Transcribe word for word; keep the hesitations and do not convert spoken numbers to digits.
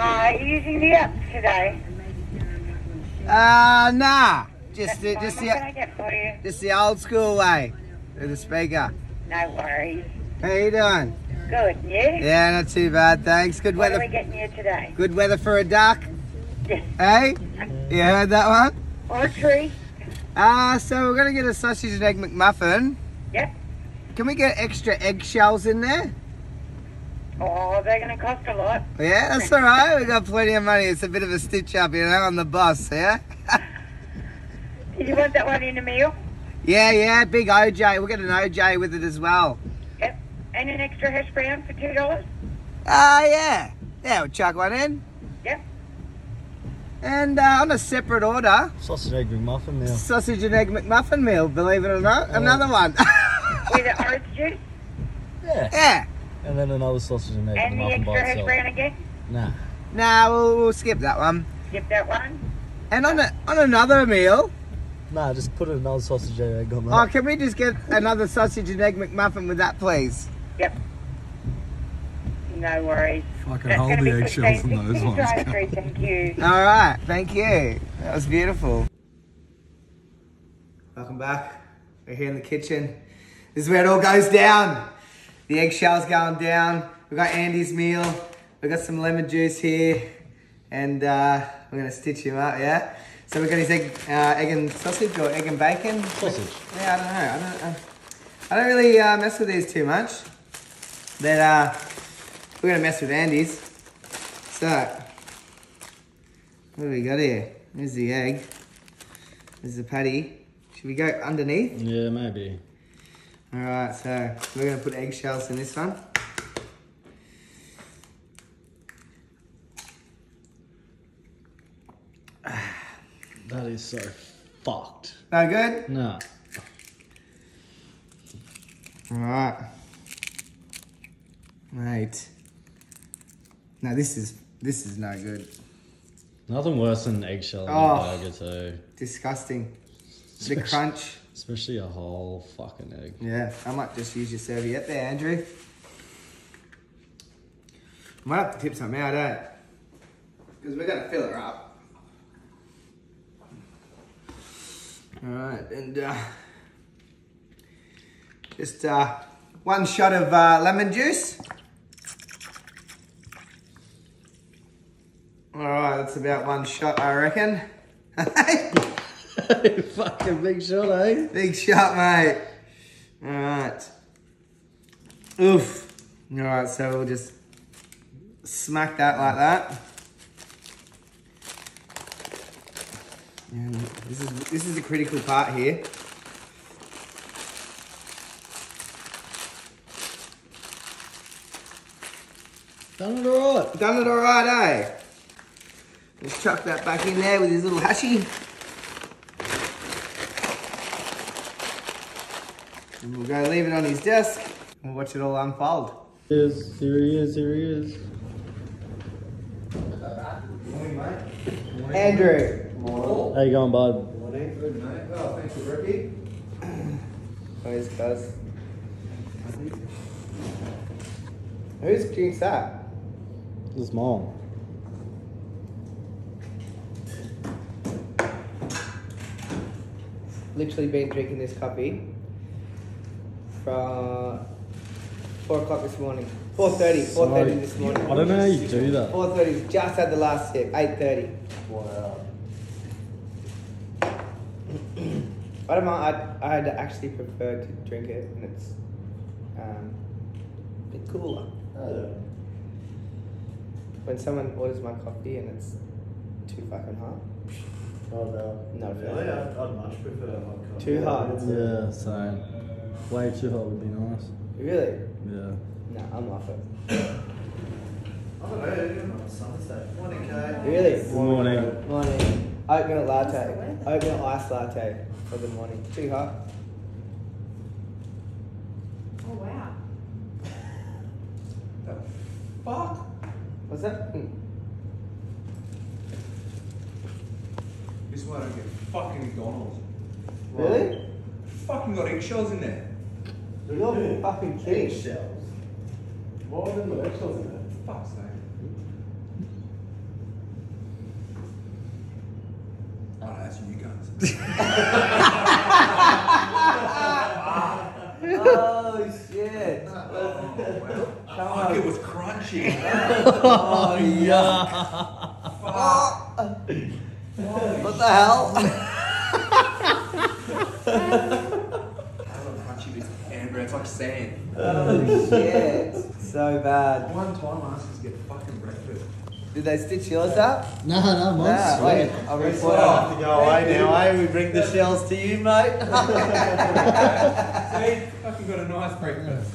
Uh, using the app today? Uh, nah. Just the, just, the, just the old school way with the speaker. No worries. How you doing? Good, yeah? Yeah, not too bad, thanks. Good what weather. What are we getting here today? Good weather for a duck. Yes. Hey? You heard that one? Or a tree. Uh, so we're going to get a sausage and egg McMuffin. Yep. Can we get extra eggshells in there? Oh, they're going to cost a lot. Yeah, that's all right. We've got plenty of money. It's a bit of a stitch up, you know, on the boss, yeah? Did you want that one in a meal? Yeah, yeah, big O J. We'll get an O J with it as well. Yep. And an extra hash brown for two dollars? Ah, uh, yeah. Yeah, we'll chuck one in. Yep. And uh, on a separate order... Sausage and egg McMuffin meal. Sausage and egg McMuffin meal, believe it or not. Uh, Another one. With an orange juice? Yeah. Yeah. And then another sausage and egg and McMuffin And the extra hash brown again? Nah. Nah, we'll, we'll skip that one. Skip that one? And on, a, on another meal... Nah, just put another sausage and egg on that. Oh, can we just get another sausage and egg McMuffin with that, please? Yep. No worries. I can hold the eggshell from those ones. Thank you. All right, thank you. That was beautiful. Welcome back. We're here in the kitchen. This is where it all goes down. The eggshell's going down. We've got Andy's meal. We've got some lemon juice here. And uh, we're going to stitch him up, yeah? So we've got his egg, uh, egg and sausage, or egg and bacon? Sausage. Yeah, I don't know. I don't, uh, I don't really uh, mess with these too much. But uh, we're going to mess with Andy's. So, what do we got here? There's the egg. There's the patty. Should we go underneath? Yeah, maybe. All right, so we're going to put eggshells in this one. That is so fucked. No good? No. Alright. Mate. No, this is this is no good. Nothing worse than eggshell in oh, a burger too. Disgusting. Especially, the crunch. Especially a whole fucking egg. Yeah, I might just use your serviette there, Andrew. I might have to tip something out, eh? Because we're gonna fill her up. Alright, and uh, just uh, one shot of uh, lemon juice. Alright, that's about one shot, I reckon. Fucking big shot, eh? Big shot, mate. Alright. Oof. Alright, so we'll just smack that like that. And this is this is the critical part here. Done it all right. Done it all right, eh? Let's chuck that back in there with his little hashie. And we'll go leave it on his desk. We'll watch it all unfold. Here he is, here he is, here he is. Good morning, mate. Good morning. Andrew. Morning. How you going, bud? Morning. Good, mate. Oh, thanks for Ricky. Where's Cuz? Who's drinks that? It's Mom. Literally been drinking this coffee from four o'clock this morning. four thirty, four thirty this morning. I don't know how you do that. four thirty, just had the last sip, eight thirty. Wow. I don't mind, I'd, I'd actually prefer to drink it, and it's um, a bit cooler. Oh. When someone orders my coffee and it's too fucking hot. Oh no. No, really? Yeah, I'd, I'd much prefer hot coffee. Too hot? Yeah, same. Way too hot would be nice. Really? Yeah. No, I'm off it. I'm not early on Sunday. Morning, Kay. Really? Good morning. Morning. Morning. Oatmeal latte. Oatmeal ice latte. For the morning. Too hot. Oh wow. The fuck? What's that? This one I don't get fucking McDonald's. Really? Wow. Fucking got eggshells in there. You're yeah. fucking kidding. Eggshells. Why are there no eggshells in there? Fuck's sake. faster you guys. Oh, shit. Oh, well, I think it was crunchy. Oh, yuck. What the hell? I love crunchy bits of amber. It's like sand. Oh, shit. So bad. One time, asses get fucking breakfast. Did they stitch yours up? No, no, mine's sweet. Wait, I'll record it. I have to go away now, eh? We bring the shells to you, mate. See, fucking got a nice breakfast.